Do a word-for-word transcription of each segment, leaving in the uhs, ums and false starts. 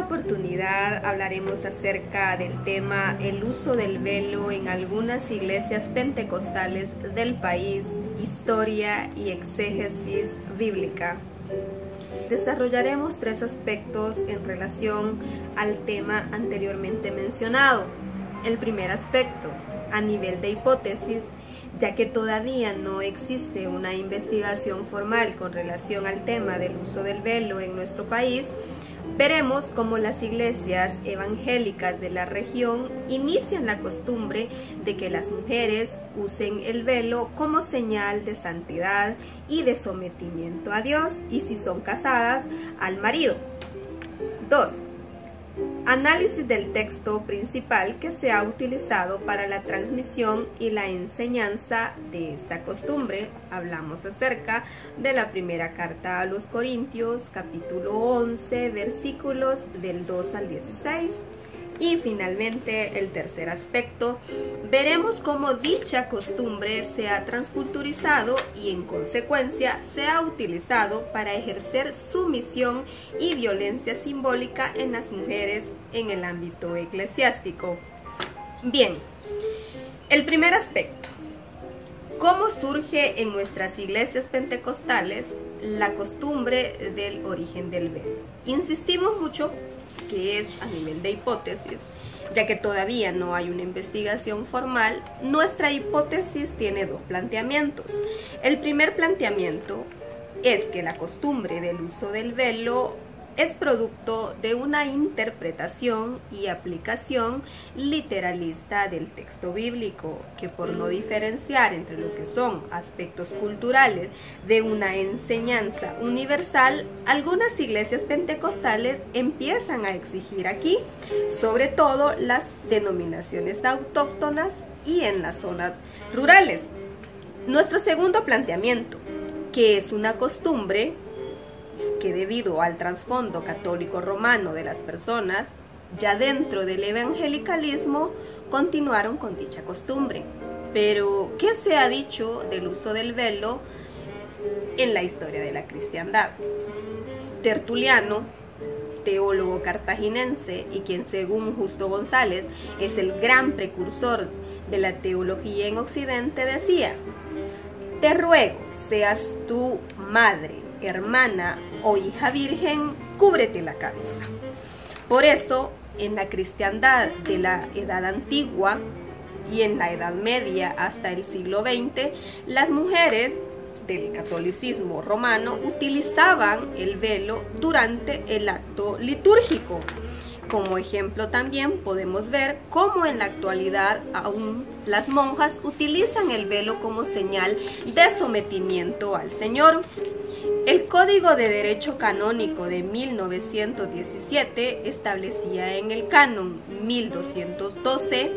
esta oportunidad hablaremos acerca del tema el uso del velo en algunas iglesias pentecostales del país, historia y exégesis bíblica. Desarrollaremos tres aspectos en relación al tema anteriormente mencionado. El primer aspecto, a nivel de hipótesis, ya que todavía no existe una investigación formal con relación al tema del uso del velo en nuestro país, veremos cómo las iglesias evangélicas de la región inician la costumbre de que las mujeres usen el velo como señal de santidad y de sometimiento a Dios, y si son casadas, al marido. dos. Análisis del texto principal que se ha utilizado para la transmisión y la enseñanza de esta costumbre. Hablamos acerca de la primera carta a los Corintios, capítulo once, versículos del dos al dieciséis. Y finalmente, el tercer aspecto, veremos cómo dicha costumbre se ha transculturizado y en consecuencia se ha utilizado para ejercer sumisión y violencia simbólica en las mujeres en el ámbito eclesiástico. Bien, el primer aspecto, ¿cómo surge en nuestras iglesias pentecostales la costumbre del origen del velo? Insistimos mucho que es a nivel de hipótesis, ya que todavía no hay una investigación formal. Nuestra hipótesis tiene dos planteamientos. El primer planteamiento es que la costumbre del uso del velo es producto de una interpretación y aplicación literalista del texto bíblico, que por no diferenciar entre lo que son aspectos culturales de una enseñanza universal, algunas iglesias pentecostales empiezan a exigir aquí, sobre todo las denominaciones autóctonas y en las zonas rurales. Nuestro segundo planteamiento, que es una costumbre que debido al trasfondo católico romano de las personas, ya dentro del evangelicalismo, continuaron con dicha costumbre. Pero, ¿qué se ha dicho del uso del velo en la historia de la cristiandad? Tertuliano, teólogo cartaginense y quien según Justo González es el gran precursor de la teología en Occidente, decía: te ruego, seas tú madre, hermana o hija virgen, cúbrete la cabeza. Por eso, en la cristiandad de la edad antigua y en la edad media hasta el siglo veinte, las mujeres del catolicismo romano utilizaban el velo durante el acto litúrgico. Como ejemplo también podemos ver cómo en la actualidad aún las monjas utilizan el velo como señal de sometimiento al Señor. El Código de Derecho Canónico de mil novecientos diecisiete establecía en el canon mil doscientos doce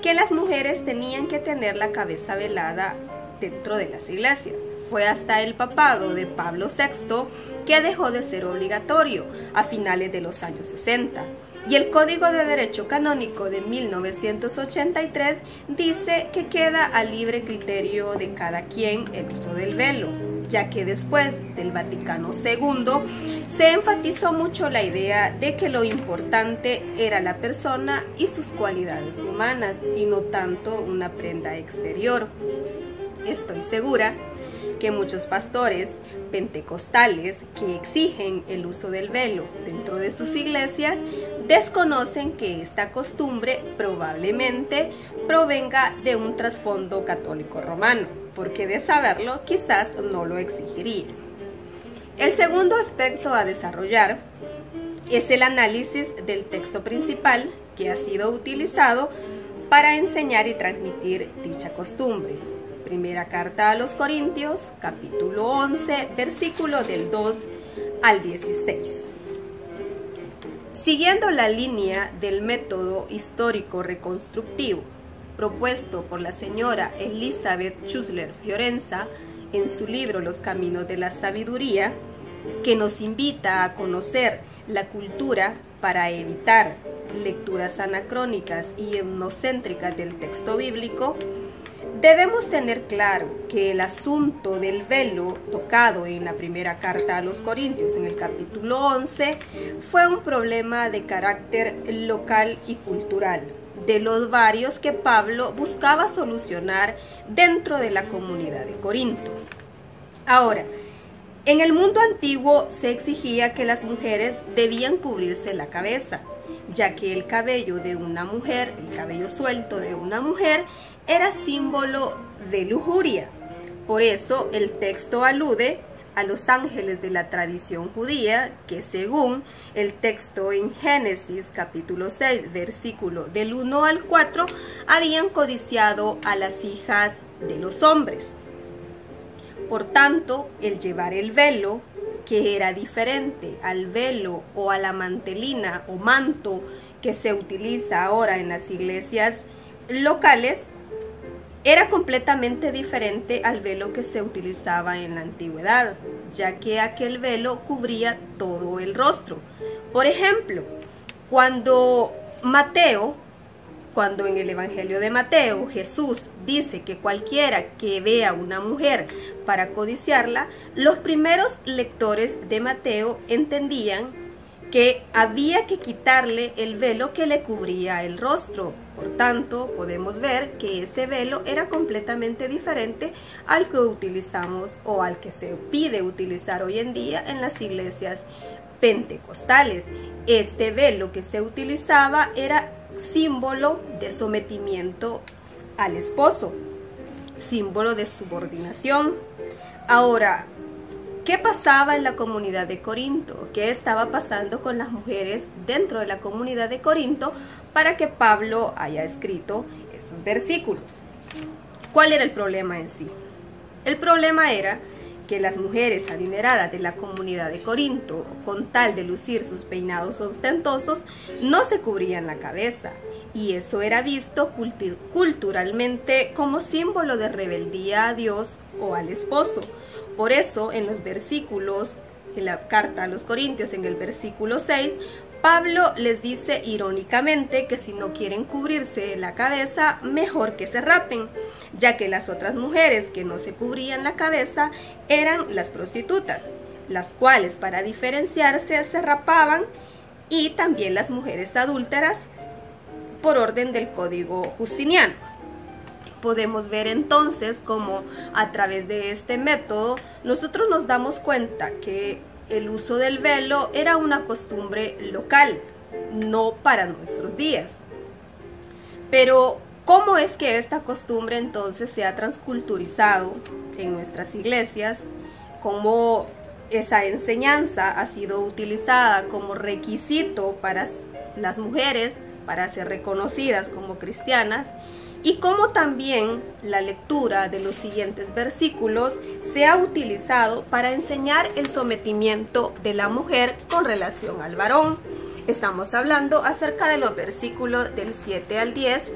que las mujeres tenían que tener la cabeza velada dentro de las iglesias. Fue hasta el papado de Pablo sexto que dejó de ser obligatorio a finales de los años sesenta. Y el Código de Derecho Canónico de mil novecientos ochenta y tres dice que queda a libre criterio de cada quien el uso del velo, ya que después del Vaticano segundo se enfatizó mucho la idea de que lo importante era la persona y sus cualidades humanas y no tanto una prenda exterior. Estoy segura que muchos pastores pentecostales que exigen el uso del velo dentro de sus iglesias desconocen que esta costumbre probablemente provenga de un trasfondo católico romano, porque de saberlo quizás no lo exigiría. El segundo aspecto a desarrollar es el análisis del texto principal que ha sido utilizado para enseñar y transmitir dicha costumbre. Primera carta a los Corintios, capítulo once, versículo del dos al dieciséis. Siguiendo la línea del método histórico reconstructivo propuesto por la señora Elizabeth Schussler Fiorenza en su libro Los Caminos de la Sabiduría, que nos invita a conocer la cultura para evitar lecturas anacrónicas y etnocéntricas del texto bíblico, Debemos tener claro que el asunto del velo tocado en la primera carta a los Corintios, en el capítulo once, fue un problema de carácter local y cultural, de los varios que Pablo buscaba solucionar dentro de la comunidad de Corinto. Ahora, en el mundo antiguo se exigía que las mujeres debían cubrirse la cabeza, ya que el cabello de una mujer, el cabello suelto de una mujer, era símbolo de lujuria. Por eso el texto alude a los ángeles de la tradición judía, que según el texto en Génesis capítulo seis, versículo del uno al cuatro, habían codiciado a las hijas de los hombres. Por tanto, el llevar el velo, que era diferente al velo o a la mantelina o manto que se utiliza ahora en las iglesias locales, era completamente diferente al velo que se utilizaba en la antigüedad, ya que aquel velo cubría todo el rostro. Por ejemplo, cuando Mateo, cuando en el Evangelio de Mateo Jesús dice que cualquiera que vea a una mujer para codiciarla, los primeros lectores de Mateo entendían que había que quitarle el velo que le cubría el rostro. Por tanto, podemos ver que ese velo era completamente diferente al que utilizamos o al que se pide utilizar hoy en día en las iglesias pentecostales. Este velo que se utilizaba era símbolo de sometimiento al esposo, símbolo de subordinación. Ahora, ¿qué pasaba en la comunidad de Corinto? ¿Qué estaba pasando con las mujeres dentro de la comunidad de Corinto para que Pablo haya escrito estos versículos? ¿Cuál era el problema en sí? El problema era que las mujeres adineradas de la comunidad de Corinto, con tal de lucir sus peinados ostentosos, no se cubrían la cabeza, y eso era visto cultu- culturalmente como símbolo de rebeldía a Dios o al esposo. Por eso, en los versículos, en la carta a los Corintios, en el versículo seis, Pablo les dice irónicamente que si no quieren cubrirse la cabeza, mejor que se rapen, ya que las otras mujeres que no se cubrían la cabeza eran las prostitutas, las cuales para diferenciarse se rapaban, y también las mujeres adúlteras por orden del código Justiniano. Podemos ver entonces cómo a través de este método nosotros nos damos cuenta que el uso del velo era una costumbre local, no para nuestros días. Pero, ¿cómo es que esta costumbre entonces se ha transculturizado en nuestras iglesias? ¿Cómo esa enseñanza ha sido utilizada como requisito para las mujeres para ser reconocidas como cristianas? Y cómo también la lectura de los siguientes versículos se ha utilizado para enseñar el sometimiento de la mujer con relación al varón. Estamos hablando acerca de los versículos del siete al diez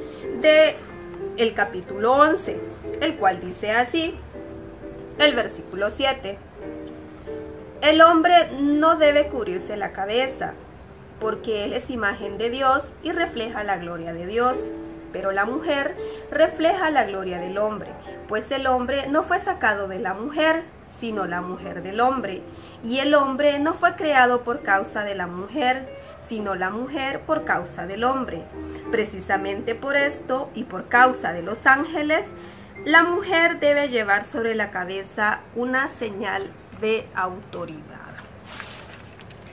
del capítulo once, el cual dice así, el versículo siete. El hombre no debe cubrirse la cabeza, porque él es imagen de Dios y refleja la gloria de Dios. Pero la mujer refleja la gloria del hombre, pues el hombre no fue sacado de la mujer, sino la mujer del hombre. Y el hombre no fue creado por causa de la mujer, sino la mujer por causa del hombre. Precisamente por esto y por causa de los ángeles, la mujer debe llevar sobre la cabeza una señal de autoridad.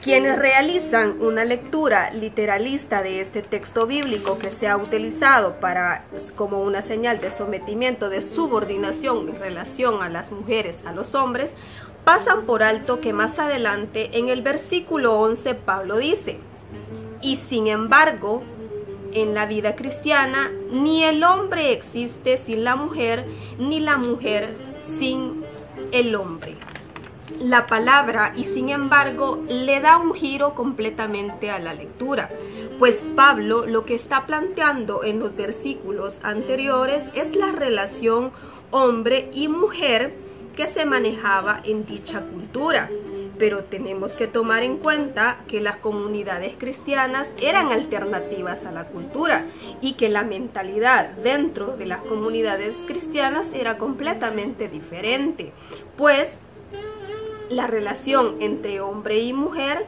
Quienes realizan una lectura literalista de este texto bíblico que se ha utilizado para, como una señal de sometimiento, de subordinación en relación a las mujeres, a los hombres, pasan por alto que más adelante en el versículo once Pablo dice, y sin embargo, en la vida cristiana ni el hombre existe sin la mujer, ni la mujer sin el hombre. La palabra, y sin embargo, le da un giro completamente a la lectura, pues Pablo lo que está planteando en los versículos anteriores es la relación hombre y mujer que se manejaba en dicha cultura, pero tenemos que tomar en cuenta que las comunidades cristianas eran alternativas a la cultura y que la mentalidad dentro de las comunidades cristianas era completamente diferente, pues la relación entre hombre y mujer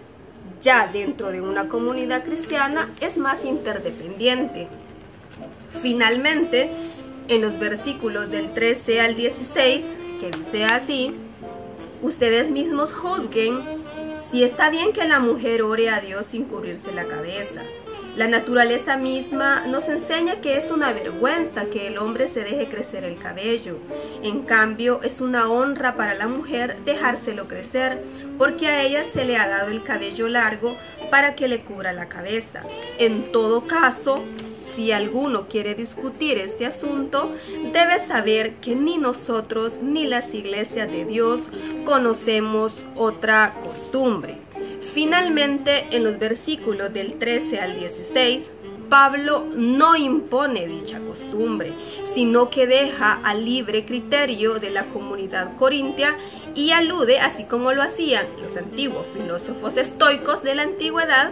ya dentro de una comunidad cristiana es más interdependiente. Finalmente, en los versículos del trece al dieciséis, que dice así: ustedes mismos juzguen si está bien que la mujer ore a Dios sin cubrirse la cabeza. La naturaleza misma nos enseña que es una vergüenza que el hombre se deje crecer el cabello. En cambio, es una honra para la mujer dejárselo crecer, porque a ella se le ha dado el cabello largo para que le cubra la cabeza. En todo caso, si alguno quiere discutir este asunto, debe saber que ni nosotros ni las iglesias de Dios conocemos otra costumbre. Finalmente, en los versículos del trece al dieciséis, Pablo no impone dicha costumbre, sino que deja al libre criterio de la comunidad corintia y alude, así como lo hacían los antiguos filósofos estoicos de la antigüedad,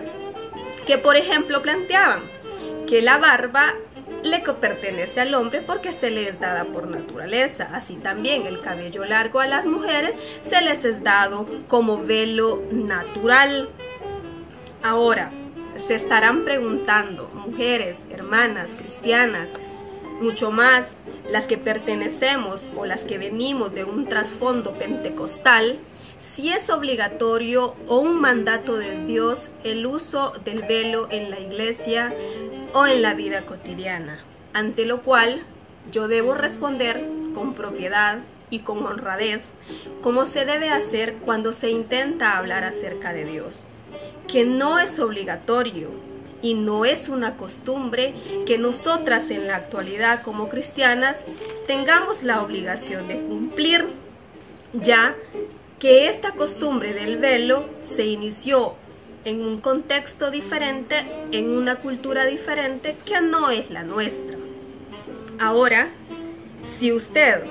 que por ejemplo planteaban que la barba le pertenece al hombre porque se le es dada por naturaleza. Así también el cabello largo a las mujeres se les es dado como velo natural. Ahora, se estarán preguntando, mujeres, hermanas, cristianas, mucho más las que pertenecemos o las que venimos de un trasfondo pentecostal, si es obligatorio o un mandato de Dios el uso del velo en la iglesia o en la vida cotidiana, ante lo cual yo debo responder con propiedad y con honradez, como se debe hacer cuando se intenta hablar acerca de Dios, que no es obligatorio y no es una costumbre que nosotras en la actualidad como cristianas tengamos la obligación de cumplir, ya que esta costumbre del velo se inició en un contexto diferente, en una cultura diferente que no es la nuestra. Ahora, si usted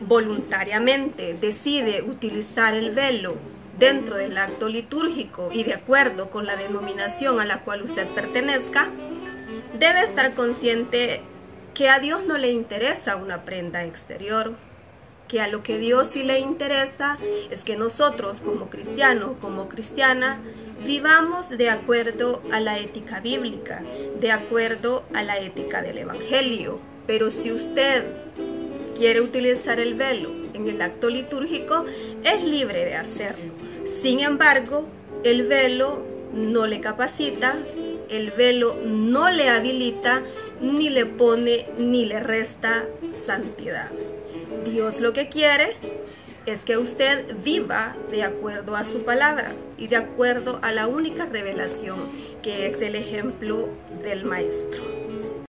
voluntariamente decide utilizar el velo dentro del acto litúrgico y de acuerdo con la denominación a la cual usted pertenezca, debe estar consciente que a Dios no le interesa una prenda exterior, que a lo que Dios sí le interesa es que nosotros como cristianos, como cristiana, vivamos de acuerdo a la ética bíblica, de acuerdo a la ética del Evangelio. Pero si usted quiere utilizar el velo en el acto litúrgico, es libre de hacerlo. Sin embargo, el velo no le capacita, el velo no le habilita, ni le pone ni le resta santidad. Dios lo que quiere es que usted viva de acuerdo a su palabra y de acuerdo a la única revelación que es el ejemplo del Maestro.